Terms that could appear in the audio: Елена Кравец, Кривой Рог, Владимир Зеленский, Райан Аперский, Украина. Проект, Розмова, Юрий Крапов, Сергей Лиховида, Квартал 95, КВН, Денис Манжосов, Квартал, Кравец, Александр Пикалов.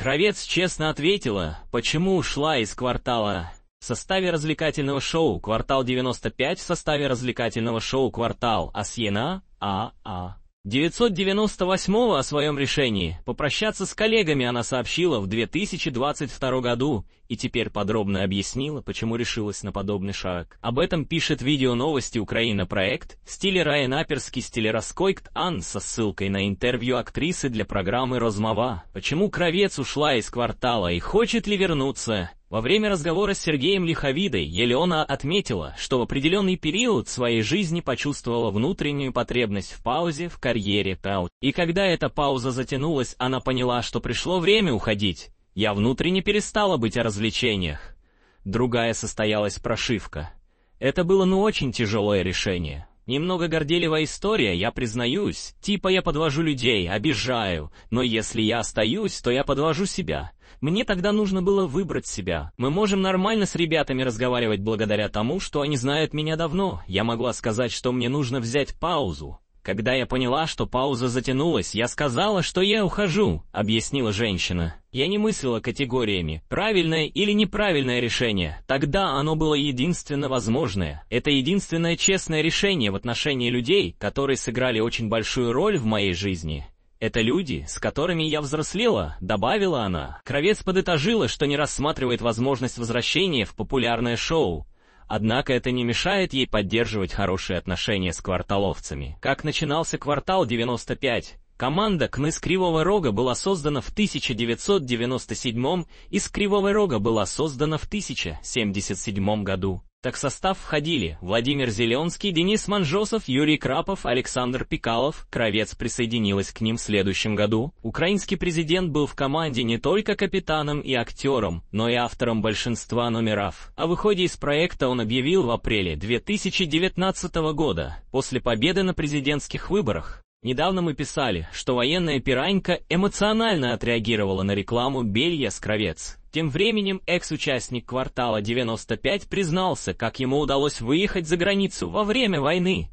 Кравец честно ответила, почему ушла из «Квартала». В составе развлекательного шоу «Квартал 95» в составе развлекательного шоу «Квартал» Асьена А.А. 998-го о своем решении попрощаться с коллегами она сообщила в 2022 году и теперь подробно объяснила, почему решилась на подобный шаг. Об этом пишет видео новости «Украина. Проект» в стиле Райан Аперский стиле «Раскойкт Ан» со ссылкой на интервью актрисы для программы «Розмова». Почему Кравец ушла из «Квартала» и хочет ли вернуться? Во время разговора с Сергеем Лиховидой Елена отметила, что в определенный период своей жизни почувствовала внутреннюю потребность в паузе в карьере талант. И когда эта пауза затянулась, она поняла, что пришло время уходить. Я внутренне перестала быть о развлечениях. Другая состоялась прошивка. Это было очень тяжелое решение. Немного горделивая история, я признаюсь, типа я подвожу людей, обижаю, но если я остаюсь, то я подвожу себя. Мне тогда нужно было выбрать себя. Мы можем нормально с ребятами разговаривать благодаря тому, что они знают меня давно. Я могла сказать, что мне нужно взять паузу. Когда я поняла, что пауза затянулась, я сказала, что я ухожу, объяснила женщина. Я не мыслила категориями «правильное» или «неправильное» решение. Тогда оно было единственно возможное. Это единственное честное решение в отношении людей, которые сыграли очень большую роль в моей жизни. Это люди, с которыми я взрослела, добавила она. Кравец подытожила, что не рассматривает возможность возвращения в популярное шоу. Однако это не мешает ей поддерживать хорошие отношения с кварталовцами. Как начинался «Квартал 95», команда КВН из Кривого Рога была создана в 1997 и из Кривого Рога была создана в 1977 году. Так в состав входили Владимир Зеленский, Денис Манжосов, Юрий Крапов, Александр Пикалов. Кравец присоединилась к ним в следующем году. Украинский президент был в команде не только капитаном и актером, но и автором большинства номеров. О выходе из проекта он объявил в апреле 2019 года, после победы на президентских выборах. Недавно мы писали, что военная пиранька эмоционально отреагировала на рекламу белья с Кравец. Тем временем экс-участник «Квартала 95» признался, как ему удалось выехать за границу во время войны.